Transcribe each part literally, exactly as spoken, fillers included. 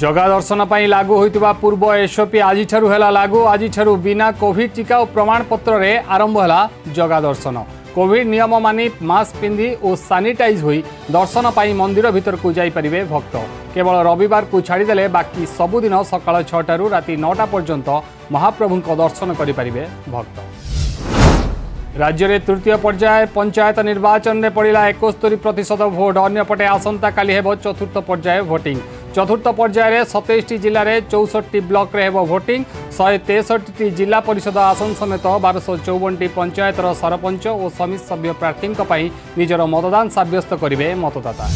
जगा दर्शन पर लागू होता पूर्व एसओपी आज लागू आज बिना कोविड टीका और प्रमाणपत्र रे आरंभ होला जगा दर्शन। कोविड नियम मानि मास्क पिंधि और सानिटाइज हो दर्शन पर मंदिर भीतर को जाइपारे भक्त। केवल रविवार को छाड़देले बाकी सबुदिन सका छू राति नौटा पर्यंत महाप्रभु दर्शन करें भक्त। राज्य में तृतीय पर्याय पंचायत निर्वाचन में पड़ा इकहत्तर प्रतिशत भोट। अंपटे आसंता काली हेबो चतुर्थ पर्याय भोटिंग। चतुर्थ पर्याय सतैश जिले में चौसठी ब्लक रे हेबो भोटिंग। शहे तेसठी जिला परिषद आसन समेत बारश चौवन पंचायतर सरपंच और समिति सभ्य प्रार्थी निजर मतदान सब्यस्त करेंगे मतदाता।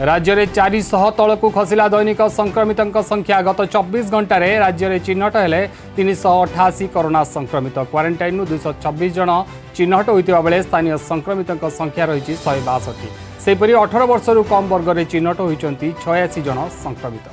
राज्य में चार सौ तल को खसला दैनिक संक्रमितों संख्या। गत चौबीस घंटा राज्य में चिन्हट है तीन सौ अठाशी कोरोना संक्रमित। क्वारंटाइन दुई सौ छब्बीस जन चिन्हट होता बेले स्थानीय संक्रमितों संख्या रही शहे बासठी। सेपरी अठर वर्ष कम वर्ग में चिन्हट होती छयाशी जन संक्रमित।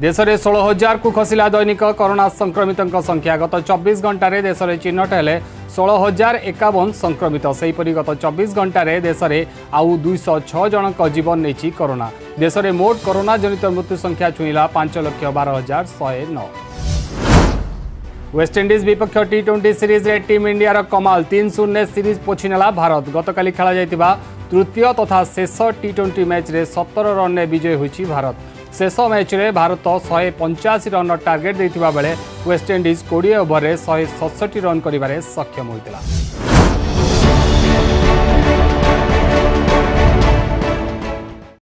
देश में षोल हजार को खसला दैनिक कोरोना संक्रमितों संख्या। गत चौबीस घंटा देश में चिन्हट है षोल हजार एकावन संक्रमित। सेपरी गत चौबीस घंटा देश में आउ दुईश छः जन जीवन नहीं कोरोना। देश में मोट कोरोना जनित मृत्यु संख्या छुईला पांच लक्ष बारह हजार शहे नौ। वेस्टइंडीज विपक्ष टी ट्वेंटी सीरीज में टीम इंडिया कमाल तीन शून्य सीरीज पोछीनेला भारत। गतकाली खेला जाइतिबा तृतीय तथा शेष टी ट्वेंटी मैच रे सत्रह रन विजय होछि भारत। शेष मैच रे भारत शहे पंचाशी रन टार्गेट देथिबा बेले वेस्टइंडीज बीस ओभर में शहे सड़सठ रन करिवारे सक्षम होइतिला।